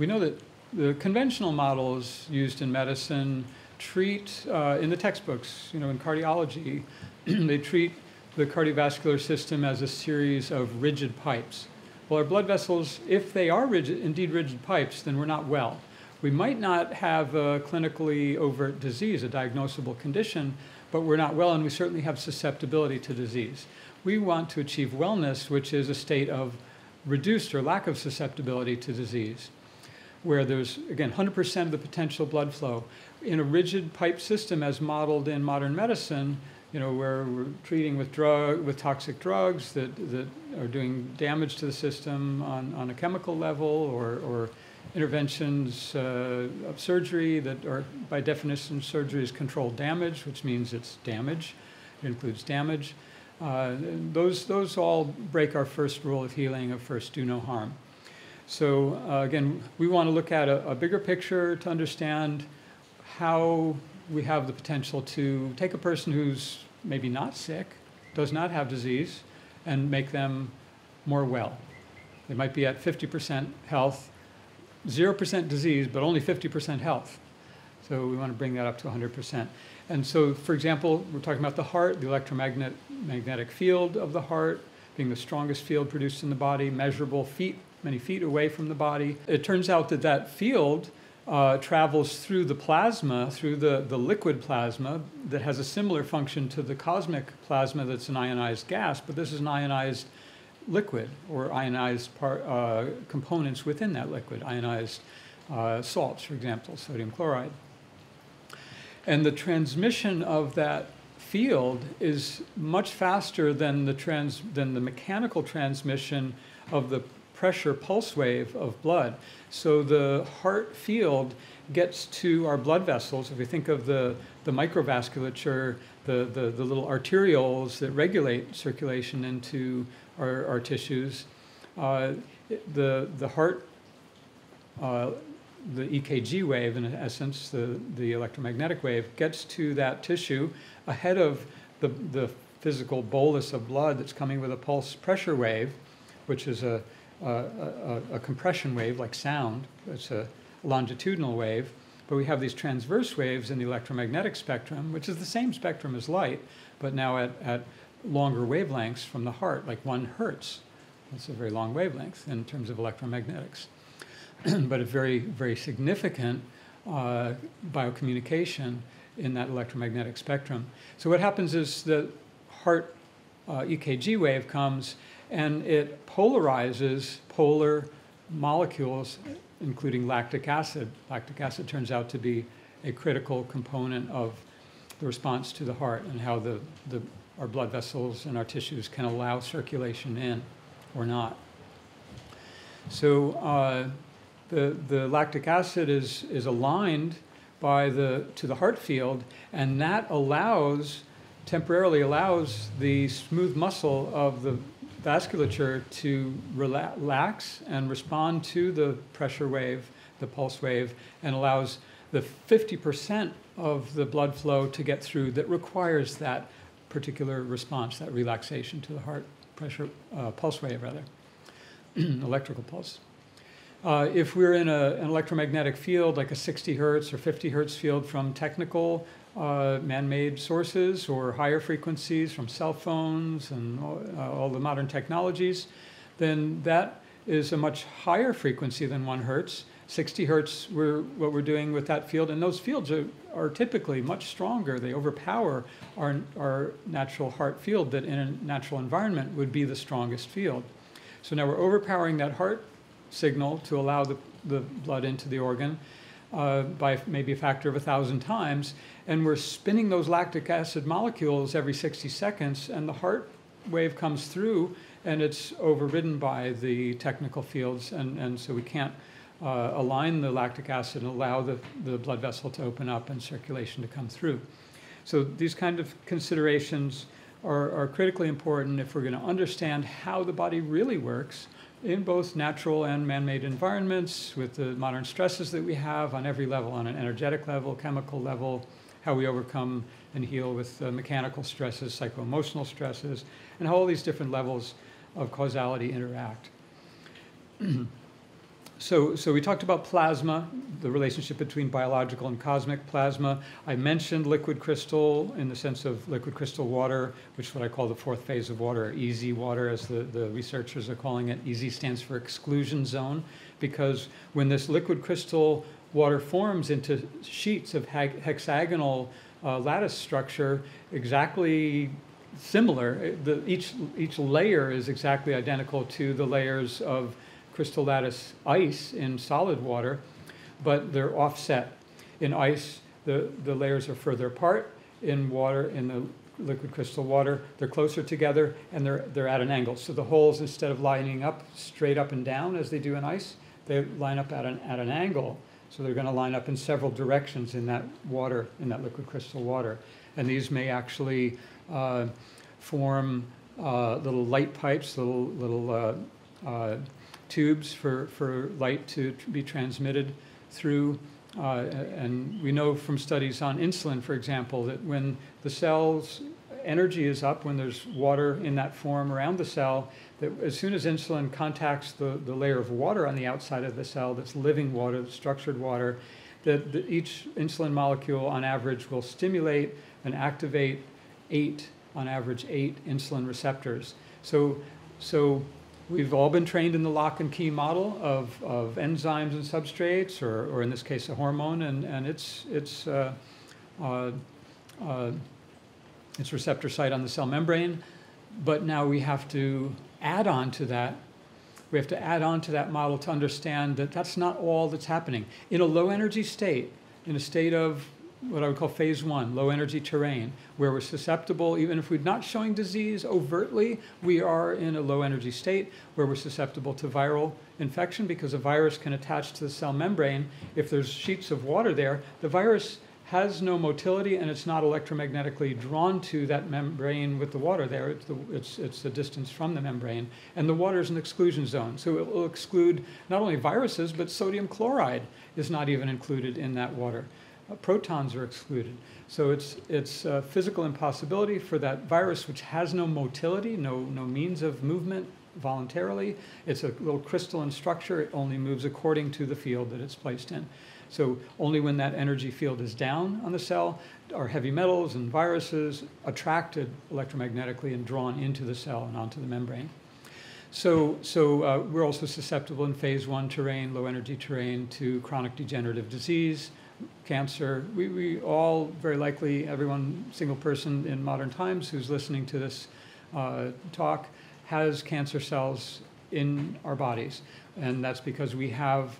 we know that the conventional models used in medicine treat, in the textbooks, in cardiology, they treat the cardiovascular system as a series of rigid pipes. Well, our blood vessels, if they are rigid, indeed rigid pipes, then we're not well. We might not have a clinically overt disease, a diagnosable condition, but we're not well, and we certainly have susceptibility to disease. We want to achieve wellness, which is a state of reduced or lack of susceptibility to disease, where there's, again, 100% of the potential blood flow. In a rigid pipe system as modeled in modern medicine, where we're treating with toxic drugs that are doing damage to the system on a chemical level, or interventions of surgery that are, by definition, surgery is controlled damage, which means it's damage. It includes damage. Those all break our first rule of healing, of first do no harm. So again, we want to look at a bigger picture to understand how we have the potential to take a person who's maybe not sick, does not have disease, and make them more well. They might be at 50% health, 0% disease, but only 50% health. So we want to bring that up to 100%. And so, for example, we're talking about the heart, the electromagnetic field of the heart being the strongest field produced in the body, measurable many feet away from the body. It turns out that that field travels through the plasma, through the liquid plasma, that has a similar function to the cosmic plasma that's an ionized gas, but this is an ionized liquid, or ionized components within that liquid, ionized salts, for example, sodium chloride. And the transmission of that field is much faster than the mechanical transmission of the pressure pulse wave of blood. So the heart field gets to our blood vessels. If we think of the microvasculature, the little arterioles that regulate circulation into our tissues, the heart, the EKG wave, in essence, the electromagnetic wave, gets to that tissue ahead of the physical bolus of blood that's coming with a pulse pressure wave, which is a compression wave like sound. It's a longitudinal wave, but we have these transverse waves in the electromagnetic spectrum, which is the same spectrum as light, but now at longer wavelengths from the heart, like 1 hertz. That's a very long wavelength in terms of electromagnetics, but a very, very significant biocommunication in that electromagnetic spectrum. So what happens is the heart EKG wave comes, and it polarizes polar molecules, including lactic acid. Lactic acid turns out to be a critical component of the response to the heart, and how our blood vessels and our tissues can allow circulation in or not. So the lactic acid is aligned to the heart field, and that temporarily allows the smooth muscle of the vasculature to relax and respond to the pressure wave, the pulse wave, and allows the 50% of the blood flow to get through that requires that particular response, that relaxation to the heart pressure, pulse wave rather, electrical pulse. If we're in an electromagnetic field, like a 60 hertz or 50 hertz field from technical man-made sources, or higher frequencies from cell phones and all the modern technologies, then that is a much higher frequency than 1 hertz. 60 hertz, what we're doing with that field, and those fields are typically much stronger. They overpower our natural heart field that in a natural environment would be the strongest field. So now we're overpowering that heart signal to allow the blood into the organ by maybe a factor of 1,000 times, and we're spinning those lactic acid molecules every 60 seconds, and the heart wave comes through, and it's overridden by the technical fields, and so we can't align the lactic acid and allow the blood vessel to open up and circulation to come through. So these kind of considerations are critically important if we're going to understand how the body really works in both natural and man-made environments, with the modern stresses that we have on every level, on an energetic level, chemical level, how we overcome and heal with mechanical stresses, psycho-emotional stresses, and how all these different levels of causality interact. So we talked about plasma, the relationship between biological and cosmic plasma. I mentioned liquid crystal in the sense of liquid crystal water, which is what I call the fourth phase of water, or EZ water as the researchers are calling it. EZ stands for exclusion zone, because when this liquid crystal water forms into sheets of hexagonal lattice structure, exactly similar, each layer is exactly identical to the layers of crystal lattice ice in solid water, but they're offset. In ice, the layers are further apart. In water, in the liquid crystal water, they're closer together, and they're at an angle. So the holes, instead of lining up straight up and down as they do in ice, they line up at an angle. So they're going to line up in several directions in that water, in that liquid crystal water. And these may actually form little light pipes, little tubes for light to be transmitted through. And we know from studies on insulin, for example, that when the cell's energy is up, when there's water in that form around the cell, that as soon as insulin contacts the layer of water on the outside of the cell that's living water, structured water, that each insulin molecule on average will stimulate and activate on average eight insulin receptors. So we've all been trained in the lock and key model of enzymes and substrates, or in this case, a hormone and its receptor site on the cell membrane. But now we have to add on to that. We have to add on to that model to understand that that's not all that's happening. In a low energy state, in a state of what I would call phase one, low energy terrain, where we're susceptible, even if we're not showing disease overtly, we are in a low energy state where we're susceptible to viral infection, because a virus can attach to the cell membrane. If there's sheets of water there, the virus has no motility and it's not electromagnetically drawn to that membrane with the water there. It's the distance from the membrane. And the water is an exclusion zone. So it will exclude not only viruses, but sodium chloride is not even included in that water. Protons are excluded. So it's a physical impossibility for that virus, which has no motility, no means of movement voluntarily. It's a little crystalline structure. It only moves according to the field that it's placed in. So only when that energy field is down on the cell are heavy metals and viruses attracted electromagnetically and drawn into the cell and onto the membrane. So we're also susceptible in phase one terrain, low energy terrain, to chronic degenerative disease, cancer. We all, very likely, everyone, single person in modern times who's listening to this talk has cancer cells in our bodies. And that's because we have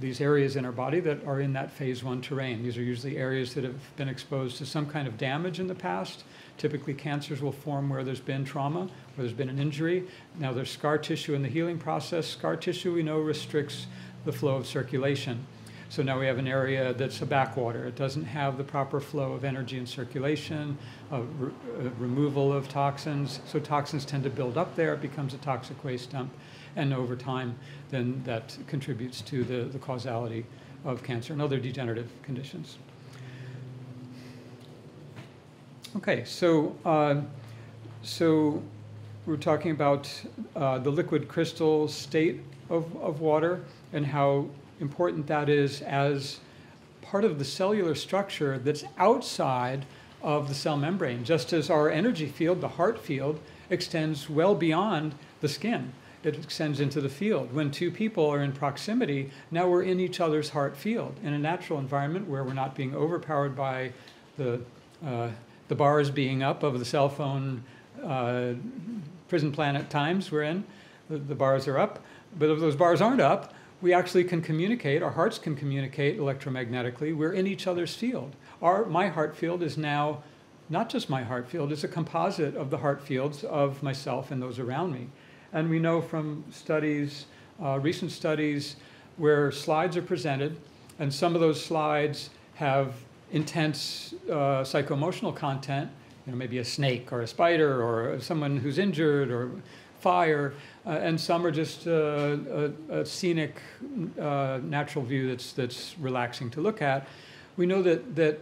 these areas in our body that are in that phase one terrain. These are usually areas that have been exposed to some kind of damage in the past. Typically, cancers will form where there's been trauma, where there's been an injury. Now, there's scar tissue in the healing process. Scar tissue, we know, restricts the flow of circulation. So now we have an area that's a backwater. It doesn't have the proper flow of energy and circulation, removal of toxins. So toxins tend to build up there. It becomes a toxic waste dump. And over time, then that contributes to the causality of cancer and other degenerative conditions. Okay, so we're talking about the liquid crystal state of water and how important that is as part of the cellular structure that's outside of the cell membrane, just as our energy field, the heart field, extends well beyond the skin. It extends into the field. When two people are in proximity, now we're in each other's heart field. In a natural environment where we're not being overpowered by the bars being up of the cell phone prison planet times we're in, the bars are up. But if those bars aren't up, we actually can communicate. Our hearts can communicate electromagnetically. We're in each other's field. My heart field is now not just my heart field. It's a composite of the heart fields of myself and those around me. And we know from studies, recent studies, where slides are presented, and some of those slides have intense psycho-emotional content, maybe a snake or a spider or someone who's injured or fire, and some are just a scenic natural view that's relaxing to look at. We know that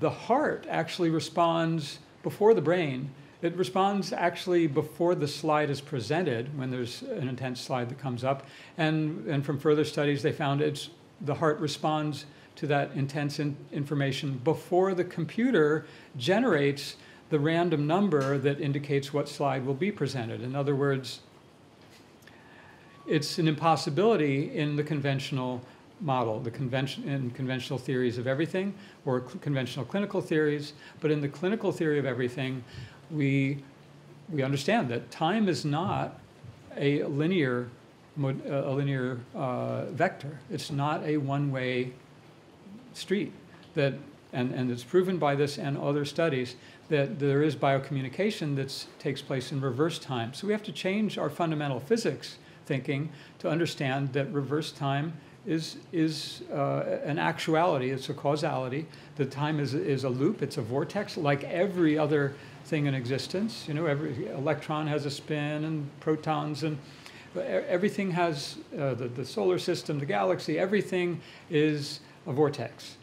the heart actually responds before the brain It responds actually before the slide is presented, when there's an intense slide that comes up. And from further studies, they found the heart responds to that intense information before the computer generates the random number that indicates what slide will be presented. In other words, it's an impossibility in the conventional model, in conventional theories of everything, or conventional clinical theories. But in the clinical theory of everything, we understand that time is not a linear, vector. It's not a one-way street. And it's proven by this and other studies that there is biocommunication that takes place in reverse time. So we have to change our fundamental physics thinking to understand that reverse time is an actuality. It's a causality. The time is a loop. It's a vortex, like every other thing in existence. You know, every electron has a spin, and protons, and everything has the solar system, the galaxy. Everything is a vortex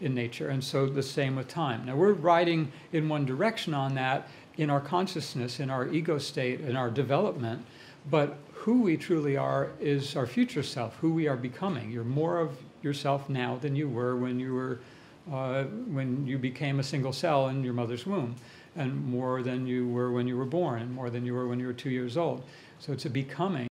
in nature, and so the same with time. Now we're riding in one direction on that in our consciousness, in our ego state, in our development. But who we truly are is our future self, who we are becoming. You're more of yourself now than you were when you became a single cell in your mother's womb, and more than you were when you were born, and more than you were when you were 2 years old. So it's a becoming.